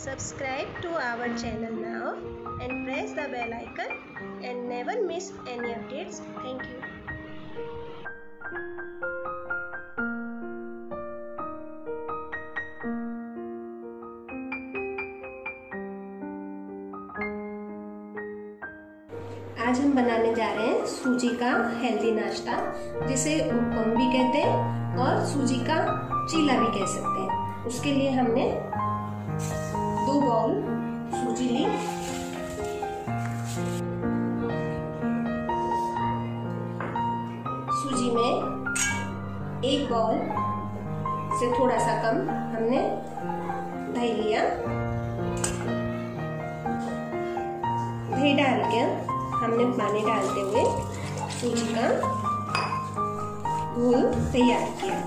Subscribe to our channel now and press the bell icon and never miss any updates. Thank you. आज हम बनाने जा रहे हैं सूजी का हेल्दी नाश्ता, जिसे उत्तपम भी कहते हैं और सूजी का चीला भी कह सकते हैं। उसके लिए हमने 2 बाउल सूजी ली, सूजी में 1 बाउल से थोड़ा सा कम हमने दही लिया। दही डाल के हमने पानी डालते हुए सूजी का घोल तैयार किया।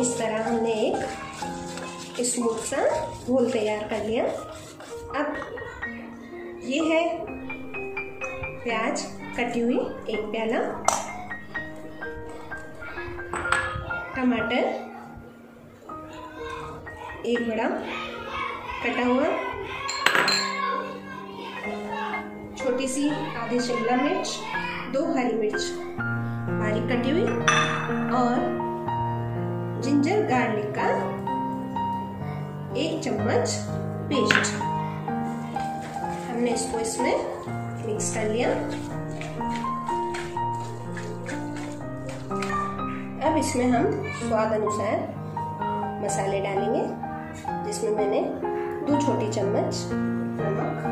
इस तरह हमने एक स्मूथ सा घोल तैयार कर लिया। अब ये है प्याज कटी हुई 1 प्याला, टमाटर 1 बड़ा कटा हुआ, छोटी सी आधी शिमला मिर्च, 2 हरी मिर्च बारीक कटी हुई और जिंजर गार्लिक का 1 चम्मच पेस्ट हमने इसको इसमें मिक्स कर लिया। अब इसमें हम स्वाद अनुसार मसाले डालेंगे, जिसमें मैंने 2 छोटी चम्मच नमक,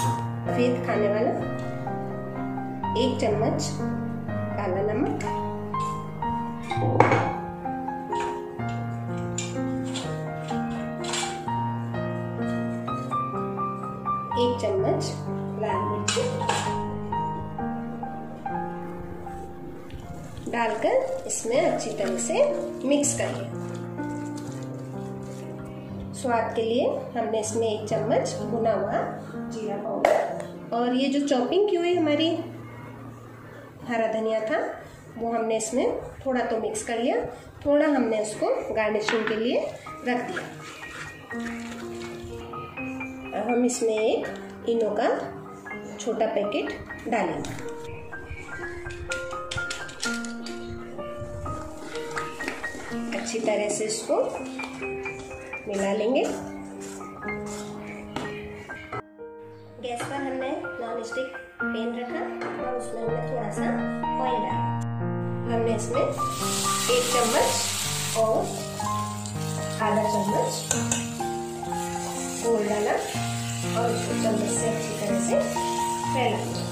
सफेद खाने वाला 1 चम्मच काला नमक, डालकर इसमें अच्छी तरह से मिक्स कर लें। स्वाद के लिए हमने इसमें 1 चम्मच भुना हुआ जीरा पाउडर और ये जो चॉपिंग की हुई हमारी हरा धनिया था वो हमने इसमें थोड़ा तो मिक्स कर लिया, थोड़ा हमने उसको गार्निशिंग के लिए रख दिया। अब हम इसमें एक इनो का छोटा पैकेट डालेंगे। अच्छी तरह से इसको मिला लेंगे। गैस पर हमने नॉनस्टिक पैन रखा और उसमें हमने थोड़ा सा ऑयल डाला। हमने इसमें 1 चम्मच और आधा चम्मच घोल डाला और उसको चम्मच से अच्छी तरह से फैला।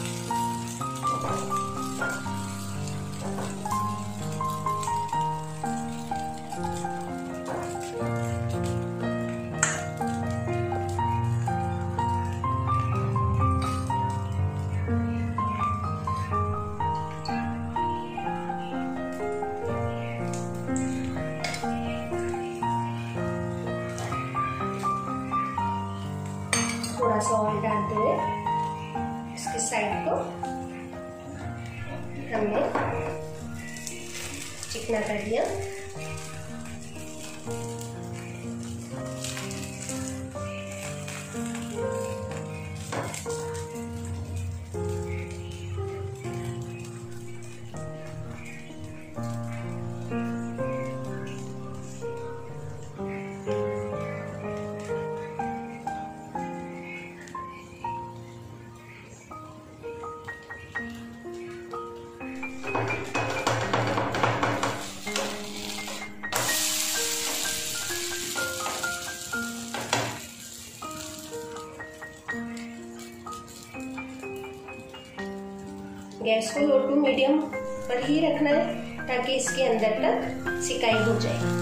थोड़ा सा ऑयल डालते हुए इसके साइड को हमने चिकना कर दिया। गैस को लो टू मीडियम पर ही रखना है। ताकि इसके अंदर तक सिकाई हो जाए।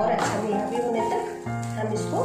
और अच्छा गुलाबी होने तक हम इसको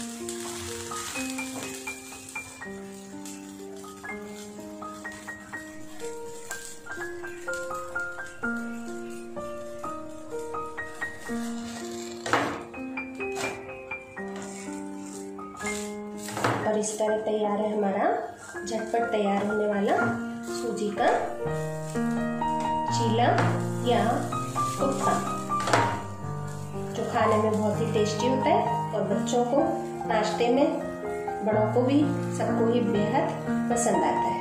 और इस तरह तैयार है हमारा झटपट तैयार होने वाला सूजी का चीला या उत्तपम, जो खाने में बहुत ही टेस्टी होता है और बच्चों को नाश्ते में, बड़ों को भी, सबको ही बेहद पसंद आता है।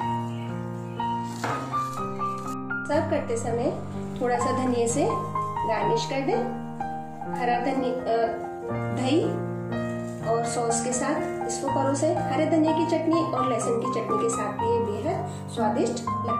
सर्व करते समय थोड़ा सा धनिये से गार्निश कर दें। हरा दही और सॉस के साथ इसको परोसें। हरे धनिये की चटनी और लहसुन की चटनी के साथ भी ये बेहद स्वादिष्ट लगता है।